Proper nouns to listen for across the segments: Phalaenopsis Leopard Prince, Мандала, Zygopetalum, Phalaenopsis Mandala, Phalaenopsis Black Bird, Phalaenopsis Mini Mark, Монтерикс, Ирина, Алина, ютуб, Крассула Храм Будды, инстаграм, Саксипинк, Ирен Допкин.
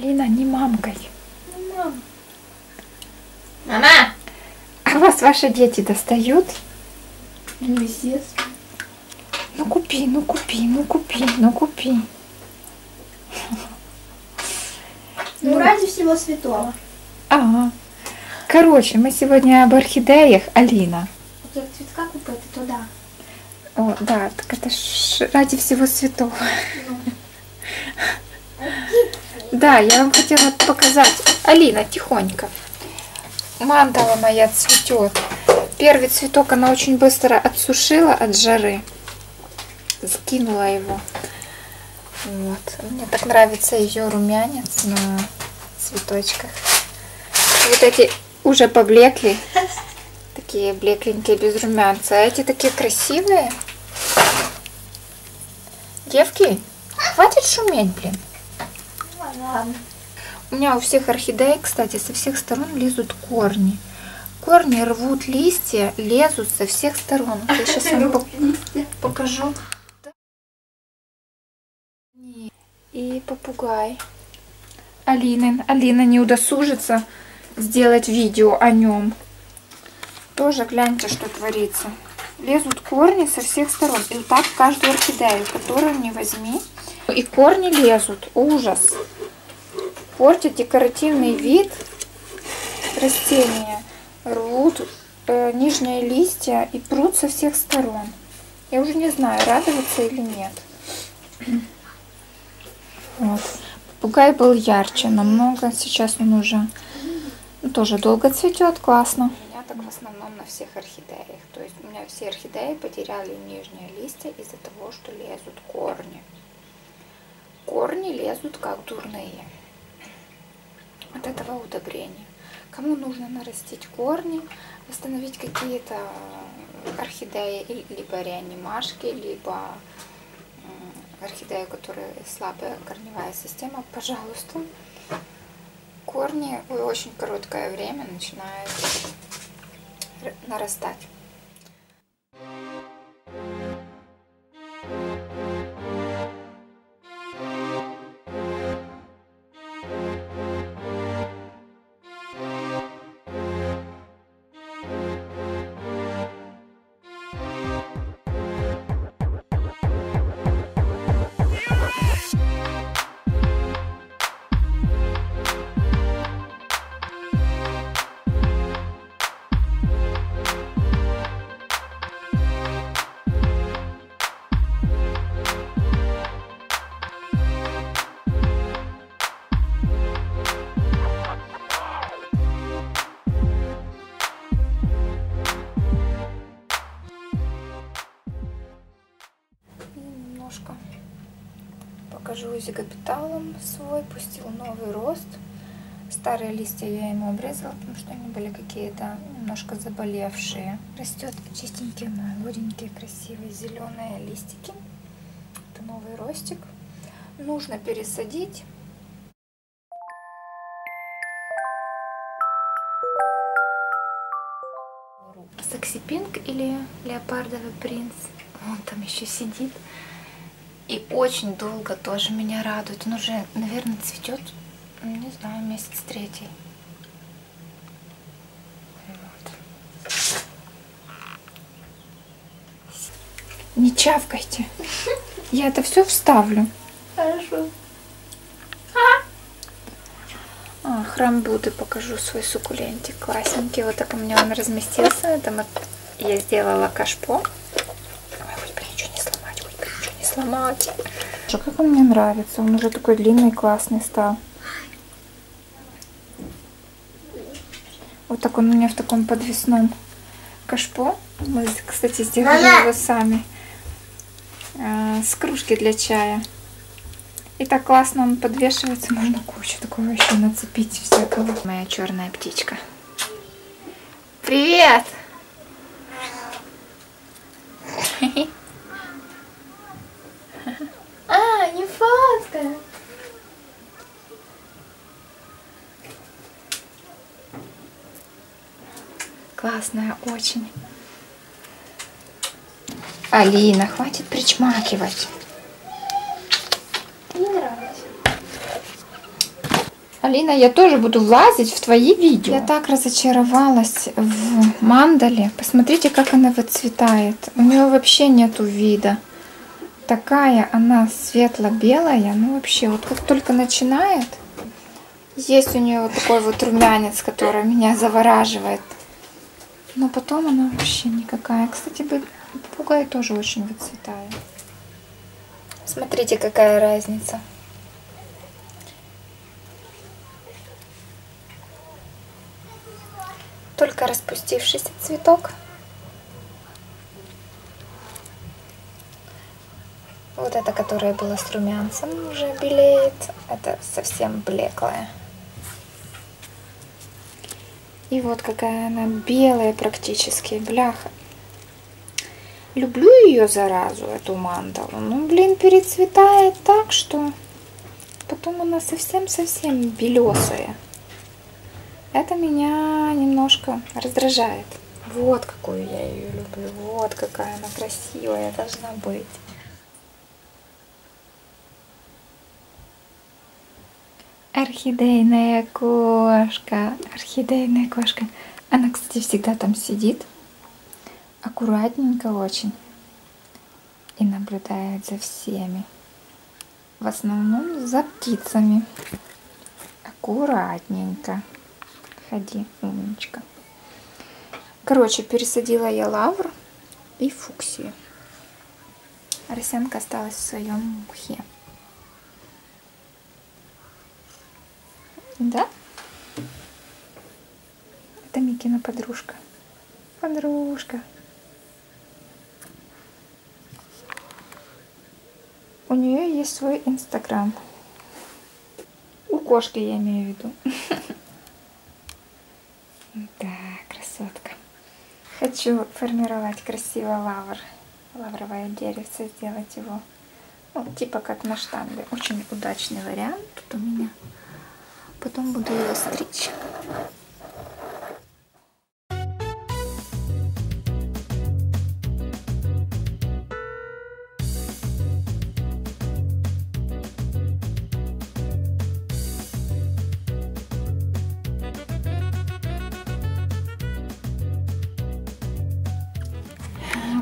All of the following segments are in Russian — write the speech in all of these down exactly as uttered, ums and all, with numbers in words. Полина не мамкой. Мама. Мама! А вас ваши дети достают? Ну, естественно. Ну купи, ну купи, ну купи, ну купи. Ну, ну ради всего святого. Ага. Короче, мы сегодня об орхидеях, Алина. Вот этот цветка купить, это да. О, да, так это ж ради всего святого. Ну. Да, я вам хотела показать. Алина, тихонько. Мандала моя цветет. Первый цветок она очень быстро отсушила от жары. Скинула его. Вот. Мне так нравится ее румянец на цветочках. Вот эти уже поблекли. Такие блекленькие, без румянца. А эти такие красивые. Девки, хватит шуметь, блин. Ладно. У меня у всех орхидей, кстати, со всех сторон лезут корни. Корни рвут листья, лезут со всех сторон. Я сейчас вам покажу. И попугай. Алина, Алина не удосужится сделать видео о нем. Тоже гляньте, что творится. Лезут корни со всех сторон. И так каждую орхидею, которую не возьми. И корни лезут. Ужас. Портят декоративный вид растения. Рвут э, нижние листья и прут со всех сторон. Я уже не знаю, радоваться или нет. Вот. Попугай был ярче, намного. Сейчас он уже тоже долго цветет, классно. У меня так в основном на всех орхидеях. То есть у меня все орхидеи потеряли нижние листья из-за того, что лезут корни. Корни лезут как дурные. От этого удобрения. Кому нужно нарастить корни, восстановить какие-то орхидеи, либо реанимашки, либо орхидеи, которые слабая корневая система, пожалуйста. Корни в очень короткое время начинают нарастать. Покажу зигопеталум свой, пустил новый рост. Старые листья я ему обрезала, потому что они были какие-то немножко заболевшие. Растет чистенький, молоденький, красивый, зеленые листики. Это новый ростик. Нужно пересадить. Саксипинк или леопардовый принц. Он там еще сидит. И очень долго тоже меня радует. Он уже, наверное, цветет, не знаю, месяц третий. Вот. Не чавкайте. Я это все вставлю. Хорошо. А, храм Будды покажу свой суккулентик. Классненький. Вот так у меня он разместился. Это вот я сделала кашпо. Сломать. Как он мне нравится, он уже такой длинный, классный стал. Вот так он у меня в таком подвесном кашпо. Мы, кстати, сделали Мама. его сами э, с кружки для чая. И так классно он подвешивается, можно кучу такого вообще нацепить всякого. Моя черная птичка. Привет! А, не фотка. Классная очень. Алина, хватит причмакивать. Ты не нравится. Алина, я тоже буду влазить в твои видео. Я так разочаровалась в мандале. Посмотрите, как она выцветает. У нее вообще нету вида. Такая она светло-белая. Ну вообще, вот как только начинает. Есть у нее вот такой вот румянец, который меня завораживает. Но потом она вообще никакая. Кстати, попугай тоже очень выцветает. Смотрите, какая разница. Только распустившийся цветок. Вот это, которое было с румянцем, уже белеет. Это совсем блеклое. И вот какая она белая практически, бляха. Люблю ее заразу, эту мандалу. Ну, блин, перецветает так, что потом она совсем-совсем белесая. Это меня немножко раздражает. Вот какую я ее люблю. Вот какая она красивая должна быть. Орхидейная кошка. Орхидейная кошка. Она, кстати, всегда там сидит. Аккуратненько очень. И наблюдает за всеми. В основном за птицами. Аккуратненько. Ходи, умничка. Короче, пересадила я лавр и фуксию. Росянка осталась в своем мхе. Да? Это Микина подружка. Подружка. У нее есть свой инстаграм. У кошки, я имею в виду. Да, красотка. Хочу формировать красиво лавр. Лавровое деревце, сделать его. Вот, типа как на штанге. Очень удачный вариант тут у меня. Потом буду его стричь.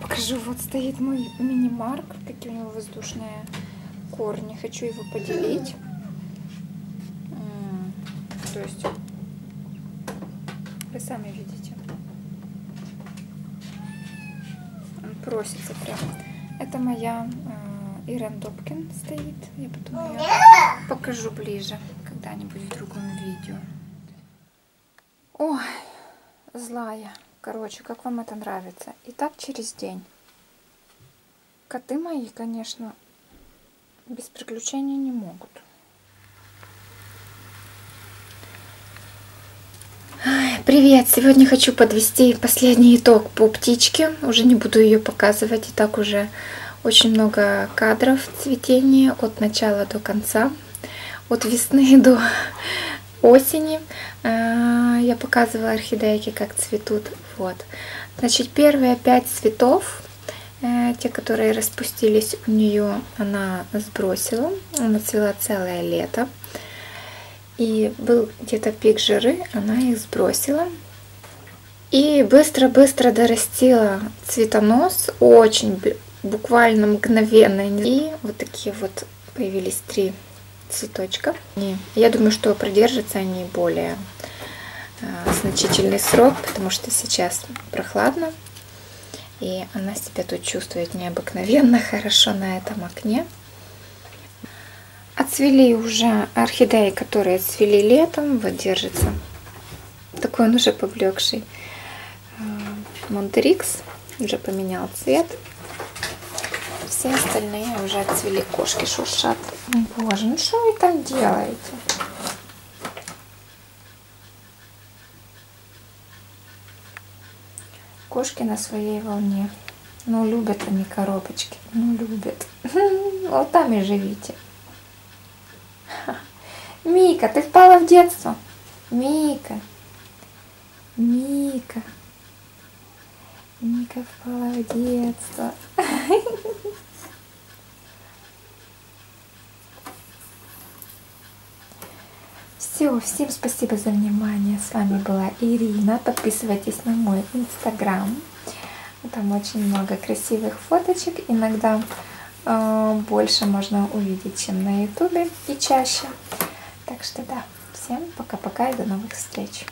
Покажу, вот стоит мой мини-марк, какие у него воздушные корни. Хочу его поделить. То есть, вы сами видите. Он просится прям. Это моя э, Ирен Допкин стоит. Я потом ее покажу ближе, когда-нибудь в другом видео. Ой, злая. Короче, как вам это нравится? И так через день. Коты мои, конечно, без приключений не могут. Привет! Сегодня хочу подвести последний итог по птичке. Уже не буду ее показывать. И так уже очень много кадров цветения от начала до конца. От весны до осени. Я показывала орхидейки, как цветут. Вот. Значит, первые пять цветов, те, которые распустились у нее, она сбросила. Она цвела целое лето. И был где-то пик жиры, она их сбросила. И быстро-быстро дорастила цветонос, очень буквально мгновенно. И вот такие вот появились три цветочка. И я думаю, что продержатся они более э, значительный срок, потому что сейчас прохладно. И она себя тут чувствует необыкновенно хорошо на этом окне. Отцвели уже орхидеи, которые отцвели летом. Вот держится. Такой он уже поблекший. Монтерикс уже поменял цвет. Все остальные уже отцвели. Кошки шуршат. Боже, ну что вы там делаете? Кошки на своей волне. Ну, любят они коробочки. Ну, любят. Вот там и живите. Мика, ты впала в детство. Мика. Мика. Мика впала в детство. Все, видео. Всем спасибо за внимание. С вами была Ирина. Подписывайтесь на мой инстаграм. Там очень много красивых фоточек. Иногда э, больше можно увидеть, чем на ютубе, и чаще. Так что да, всем пока-пока и до новых встреч.